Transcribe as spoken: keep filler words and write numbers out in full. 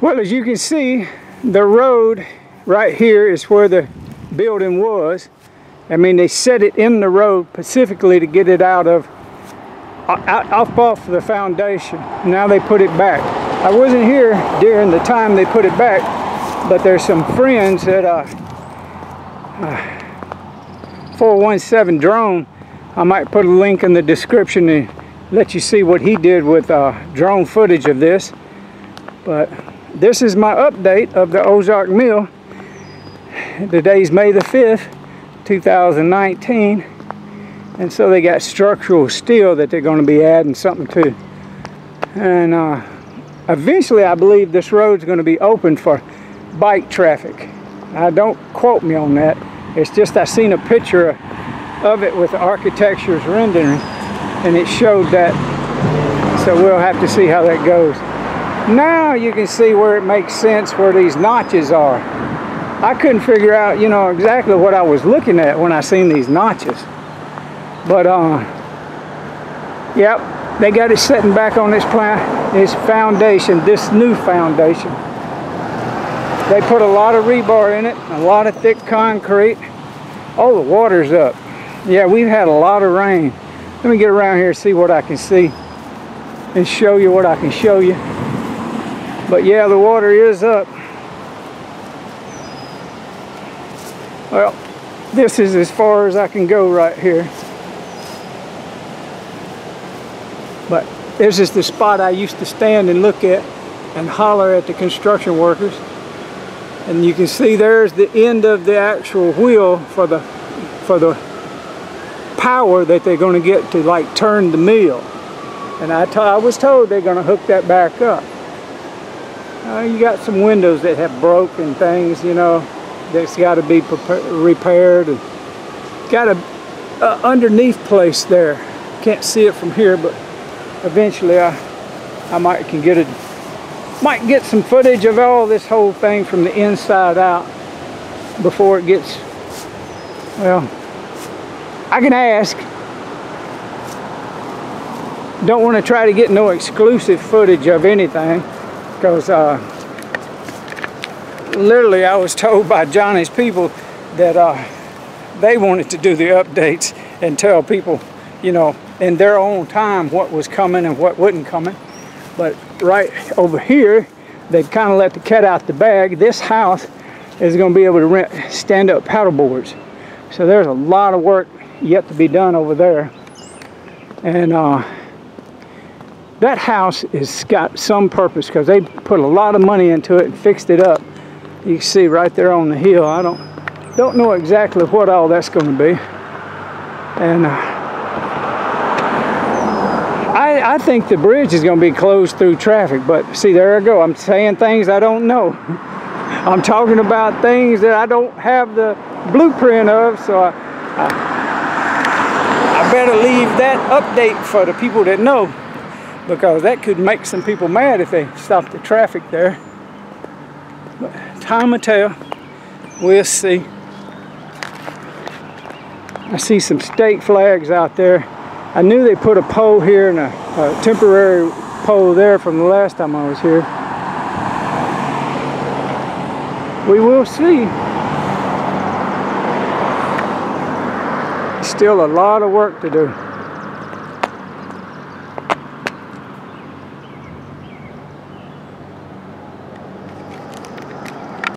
Well, as you can see, the road right here is where the building was. I mean, they set it in the road specifically to get it out of out, off, off the foundation. Now they put it back. I wasn't here during the time they put it back, but there's some friends that uh, uh, four one seven Drone. I might put a link in the description and let you see what he did with uh, drone footage of this. But this is my update of the Ozark Mill. Today's May the fifth, two thousand nineteen. And so they got structural steel that they're going to be adding something to. And uh, eventually I believe this road's going to be open for bike traffic. I don't quote me on that. It's just I seen a picture of it with the architecture's rendering, and it showed that, so we'll have to see how that goes. Now you can see where it makes sense where these notches are. I couldn't figure out, you know, exactly what I was looking at when I seen these notches. But, um, yep, they got it setting back on its, plan, its foundation, this new foundation. They put a lot of rebar in it, a lot of thick concrete. Oh, the water's up. Yeah, we've had a lot of rain. Let me get around here and see what I can see and show you what I can show you. But yeah, the water is up. Well, this is as far as I can go right here. But this is the spot I used to stand and look at and holler at the construction workers. And you can see there's the end of the actual wheel for the for the power that they're going to get to, like, turn the mill. And I, I was told they're going to hook that back up. Uh, you got some windows that have broken things, you know, that's got to be repaired. And got a uh, underneath place there. Can't see it from here, but eventually I I might can get it. Might get some footage of all this whole thing from the inside out before it gets, well, I can ask. Don't want to try to get no exclusive footage of anything because uh, literally I was told by Johnny's people that uh, they wanted to do the updates and tell people, you know, in their own time what was coming and what wasn't coming. But right over here, they've kind of let the cat out the bag. This house is going to be able to rent stand-up paddle boards. So there's a lot of work yet to be done over there. And uh, that house has got some purpose because they put a lot of money into it and fixed it up. You can see right there on the hill. I don't, don't know exactly what all that's going to be. And... Uh, I think the bridge is going to be closed through traffic, but see, there I go. I'm saying things I don't know. I'm talking about things that I don't have the blueprint of, so I, I, I better leave that update for the people that know, because that could make some people mad if they stop the traffic there. But time will tell. We'll see. I see some state flags out there. I knew they put a pole here and a, a temporary pole there from the last time I was here. We will see. Still a lot of work to do.